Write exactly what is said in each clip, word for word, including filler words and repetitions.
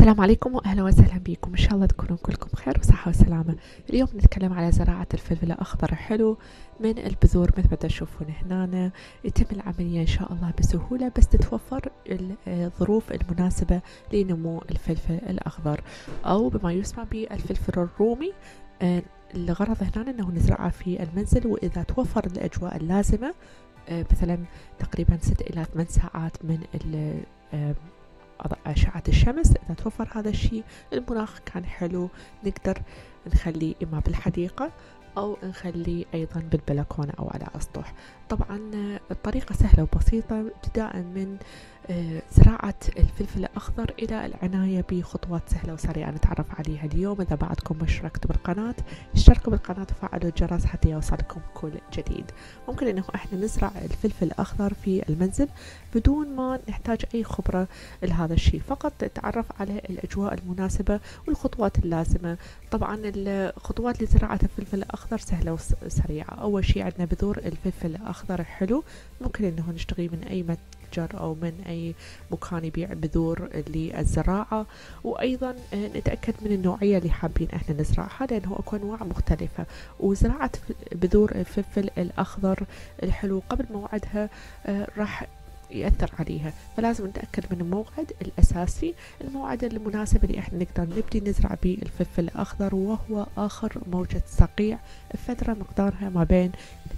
السلام عليكم واهلا وسهلا بكم. ان شاء الله تكونوا كلكم بخير وصحه وسلامه. اليوم نتكلم على زراعه الفلفل الاخضر الحلو من البذور. مثل ما تشوفون هنا يتم العمليه ان شاء الله بسهوله، بس تتوفر الظروف المناسبه لنمو الفلفل الاخضر او بما يسمى بالفلفل الرومي. الغرض هنا انه نزرعه في المنزل، واذا توفر الاجواء اللازمه مثلا تقريبا ست الى ثمان ساعات من أشعة الشمس، إذا توفر هذا الشيء المناخ كان حلو نقدر نخليه إما بالحديقة أو نخليه أيضا بالبلكونة أو على أسطح. طبعا الطريقة سهلة وبسيطة، ابتداء من زراعة الفلفل الأخضر إلى العناية بخطوات سهلة وسريعة نتعرف عليها اليوم. إذا بعدكم ما اشتركتوا بالقناة اشتركوا بالقناة وفعلوا الجرس حتى يوصلكم كل جديد. ممكن إنه إحنا نزرع الفلفل الأخضر في المنزل بدون ما نحتاج أي خبرة لهذا الشيء، فقط نتعرف على الأجواء المناسبة والخطوات اللازمة. طبعا الخطوات لزراعة الفلفل الأخضر سهلة وسريعة. أول شيء عندنا بذور الفلفل الأخضر الحلو، ممكن إنه نشتري من أي أو من أي مكان يبيع بذور للزراعة، وأيضا نتأكد من النوعية اللي حابين احنا نزرعها لأنه اكو أنواع مختلفة. وزراعة بذور الفلفل الأخضر الحلو قبل موعدها راح يأثر عليها، فلازم نتأكد من الموعد الأساسي، الموعد المناسب اللي احنا نقدر نبدي نزرع به الفلفل الأخضر، وهو آخر موجة صقيع، الفترة مقدارها ما بين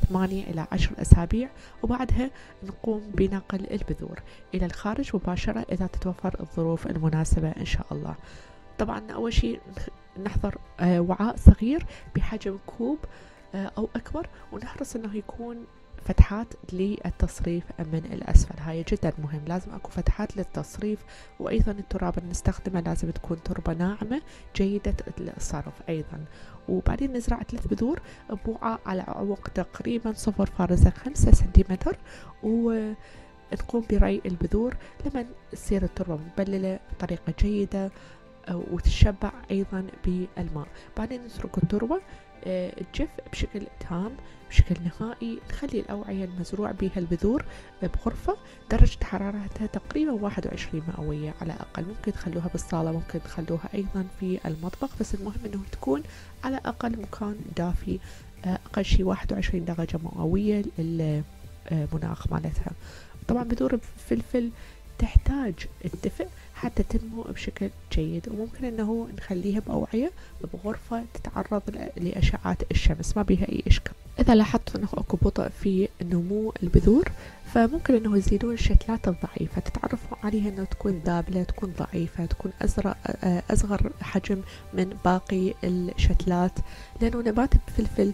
ثمانية إلى عشر أسابيع، وبعدها نقوم بنقل البذور إلى الخارج مباشرة إذا تتوفر الظروف المناسبة إن شاء الله. طبعا أول شيء نحضر وعاء صغير بحجم كوب أو أكبر، ونحرص أنه يكون فتحات للتصريف من الأسفل. هاي جدا مهم، لازم أكو فتحات للتصريف. وأيضا التراب اللي نستخدمه لازم تكون تربة ناعمة جيدة للصرف أيضا. وبعدين نزرع ثلاث بذور بوعاء على عمق تقريبا صفر فاصلة خمسة سنتيمتر، ونقوم بري البذور لما تصير التربة مبللة بطريقة جيدة وتتشبع أيضا بالماء. بعدين نترك التربة تجف بشكل تام بشكل نهائي. نخلي الأوعية المزروع بها البذور بغرفة درجة حرارتها تقريبا واحد وعشرين مئوية على الأقل. ممكن تخلوها بالصالة، ممكن تخلوها أيضا في المطبخ، بس المهم أنه تكون على الأقل مكان دافي، أقل شيء واحد وعشرين درجة مئوية المناخ مالتها. طبعا بذور الفلفل تحتاج الدفء حتى تنمو بشكل جيد، وممكن انه نخليها باوعيه بغرفه تتعرض لاشعه الشمس، ما بيها اي اشكال. اذا لاحظتوا انه اكو بطء في نمو البذور فممكن انه يزيدون الشتلات الضعيفه، تتعرفوا عليها انه تكون ذابله، تكون ضعيفه، تكون ازرق اصغر حجم من باقي الشتلات، لانه نبات الفلفل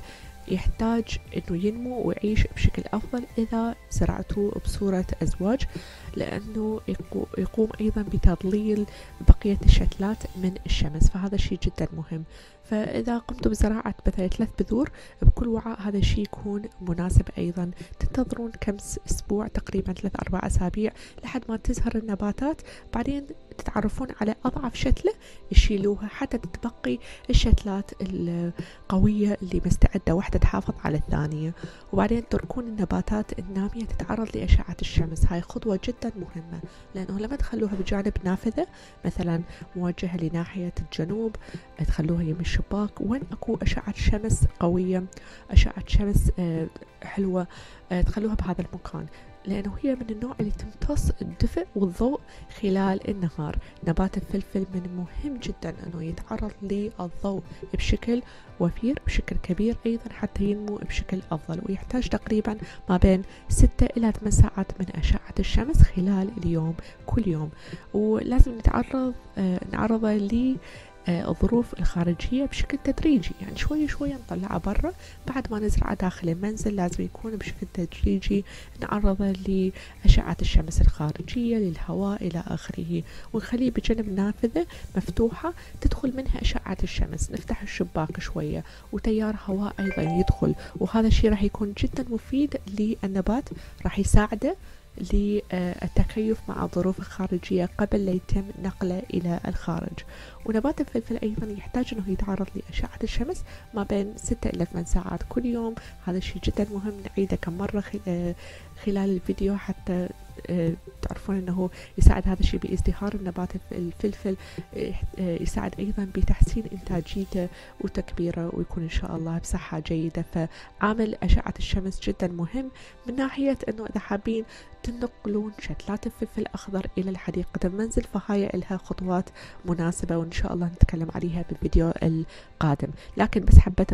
يحتاج انه ينمو ويعيش بشكل افضل اذا زرعتوه بصورة ازواج، لانه يقوم ايضا بتضليل بقية الشتلات من الشمس، فهذا الشيء جدا مهم. فاذا قمتوا بزراعة مثلا ثلاث بذور بكل وعاء هذا الشيء يكون مناسب ايضا. تنتظرون كم اسبوع، تقريبا ثلاث اربع اسابيع لحد ما تزهر النباتات، بعدين تتعرفون على أضعف شتلة يشيلوها حتى تتبقي الشتلات القوية اللي مستعدة واحدة تحافظ على الثانية. وبعدين تركون النباتات النامية تتعرض لأشعة الشمس. هاي خطوة جدا مهمة، لأنه لما تخلوها بجانب نافذة مثلا موجهة لناحية الجنوب، تخلوها يم الشباك وين أكو أشعة شمس قوية، أشعة شمس حلوة، تخلوها بهذا المكان، لأنه هي من النوع اللي تمتص الدفء والضوء خلال النهار. نبات الفلفل من مهم جدا أنه يتعرض للضوء بشكل وفير بشكل كبير أيضا حتى ينمو بشكل أفضل، ويحتاج تقريبا ما بين ستة إلى ثمان ساعات من أشعة الشمس خلال اليوم كل يوم. ولازم نتعرض آه نعرضه ل الظروف الخارجية بشكل تدريجي، يعني شوي شوي نطلعه برا. بعد ما نزرعه داخل المنزل لازم يكون بشكل تدريجي، نعرضه لأشعة الشمس الخارجية للهواء إلى آخره، ونخليه بجنب نافذة مفتوحة تدخل منها أشعة الشمس. نفتح الشباك شوية وتيار هواء أيضا يدخل، وهذا الشيء راح يكون جدا مفيد للنبات، راح يساعده للتكيف مع الظروف الخارجية قبل لا يتم نقله إلى الخارج. ونبات الفلفل أيضا يحتاج أنه يتعرض لأشعة الشمس ما بين ستة إلى ثمان ساعات كل يوم، هذا الشيء جدا مهم. نعيده كم مرة خلال الفيديو حتى تعرفون انه يساعد هذا الشيء بازدهار النبات الفلفل، يساعد ايضا بتحسين انتاجيته وتكبيره ويكون ان شاء الله بصحه جيده. فعامل اشعه الشمس جدا مهم من ناحيه انه اذا حابين تنقلون شتلات الفلفل الاخضر الى حديقه المنزل فهاي لها خطوات مناسبه وان شاء الله نتكلم عليها بالفيديو القادم، لكن بس حبيت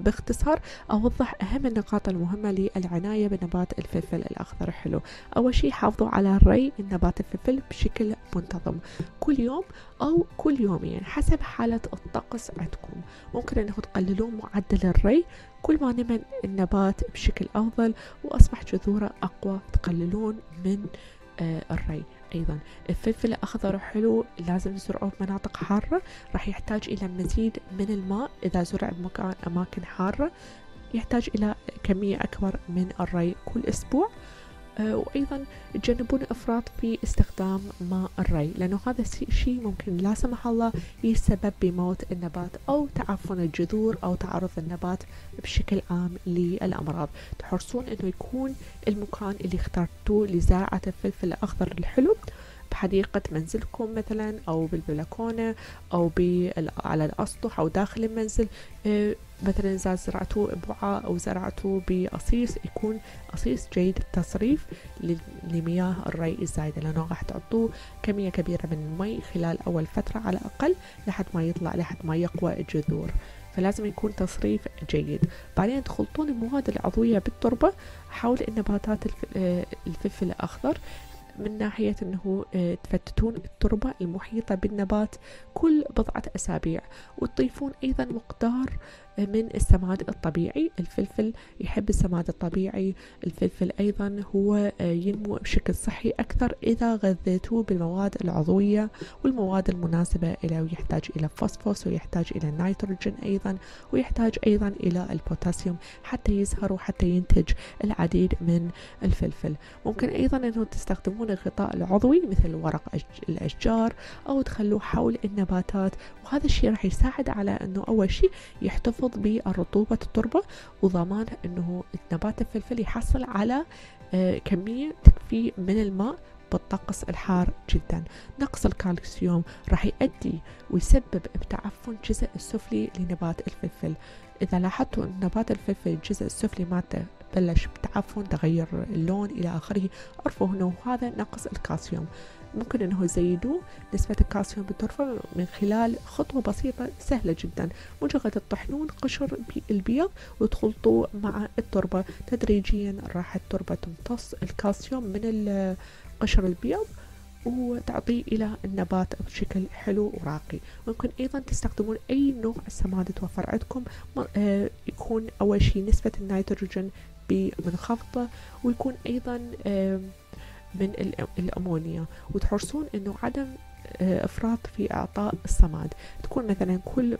باختصار اوضح اهم النقاط المهمه للعنايه بنبات الفلفل الاخضر الحلو. اول شيء حافظوا على ري نبات الفلفل بشكل منتظم كل يوم او كل يومين يعني حسب حاله الطقس عندكم، ممكن انه تقللون معدل الري كل ما نمى النبات بشكل افضل واصبح جذوره اقوى تقللون من الري. ايضا الفلفل الاخضر حلو لازم نزرعه بمناطق حاره، راح يحتاج الى مزيد من الماء اذا زرع بمكان اماكن حاره، يحتاج الى كميه اكبر من الري كل اسبوع. وايضا تجنبون الافراط في استخدام ماء الري لانه هذا الشيء ممكن لا سمح الله يسبب بموت النبات او تعفن الجذور او تعرض النبات بشكل عام للامراض. تحرصون انه يكون المكان اللي اخترتوه لزراعه الفلفل الاخضر الحلو بحديقة منزلكم مثلا أو بالبلكونة أو على الأسطح أو داخل المنزل، مثلا إذا زرعتوه بوعاء أو زرعتوه بقصيص يكون قصيص جيد التصريف لمياه الري الزايدة لأنه راح تعطوه كمية كبيرة من المي خلال أول فترة على الأقل لحد ما يطلع لحد ما يقوى الجذور، فلازم يكون تصريف جيد. بعدين تخلطون المواد العضوية بالتربة حول النباتات الفلفل الأخضر من ناحية أنه تفتتون التربة المحيطة بالنبات كل بضعة أسابيع، وتضيفون أيضا مقدار من السماد الطبيعي. الفلفل يحب السماد الطبيعي، الفلفل أيضا هو ينمو بشكل صحي أكثر إذا غذيتوه بالمواد العضوية والمواد المناسبة له، ويحتاج إلى فوسفوس ويحتاج إلى النيتروجين أيضا ويحتاج أيضا إلى البوتاسيوم حتى يزهر وحتى ينتج العديد من الفلفل. ممكن أيضا أنه تستخدمون الغطاء العضوي مثل ورق الأشجار أو تخلوه حول النباتات، وهذا الشيء راح يساعد على أنه أول شيء يحتفظ برطوبة التربة وضمان أنه نبات الفلفل يحصل على كمية تكفي من الماء بالطقس الحار جدا. نقص الكالسيوم راح يؤدي ويسبب بتعفن الجزء السفلي لنبات الفلفل. إذا لاحظتوا أن نبات الفلفل الجزء السفلي مالته بلش بتعفن تغير اللون إلى آخره عرفوا أنه هذا نقص الكالسيوم. ممكن أنه يزيدوا نسبة الكالسيوم بالتربة من خلال خطوة بسيطة سهلة جدا، مجرد تطحنون قشر البيض وتخلطوه مع التربة تدريجيا راح التربة تمتص الكالسيوم من قشر البيض وتعطيه إلى النبات بشكل حلو وراقي. ممكن أيضا تستخدمون أي نوع سماد توفر عندكم، يكون أول شيء نسبة النيتروجين بمنخفضة ويكون أيضا من الأمونيا، وتحرصون أنه عدم إفراط في إعطاء الصماد. تكون مثلا كل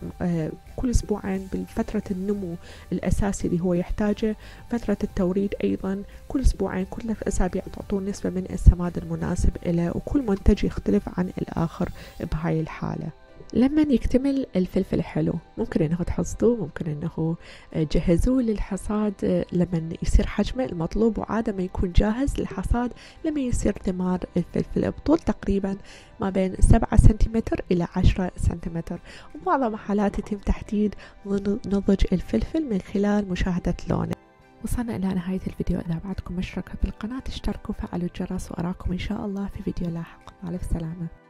كل أسبوعين بالفترة النمو الأساسي اللي هو يحتاجه، فترة التوريد أيضا كل أسبوعين كل أسابيع تعطون نسبة من السماد المناسب له، وكل منتج يختلف عن الآخر بهاي الحالة. لما يكتمل الفلفل الحلو ممكن انه تحصدوه، ممكن انه جهزوه للحصاد لما يصير حجمه المطلوب، وعادة ما يكون جاهز للحصاد لما يصير ثمار الفلفل بطول تقريبا ما بين سبعة سنتيمتر الى عشرة سنتيمتر، وبعض الحالات يتم تحديد نضج الفلفل من خلال مشاهدة لونه. وصلنا الى نهاية الفيديو، اذا بعدكم مشتركة في القناة اشتركوا فعلوا الجرس، واراكم ان شاء الله في فيديو لاحق. مع السلامة.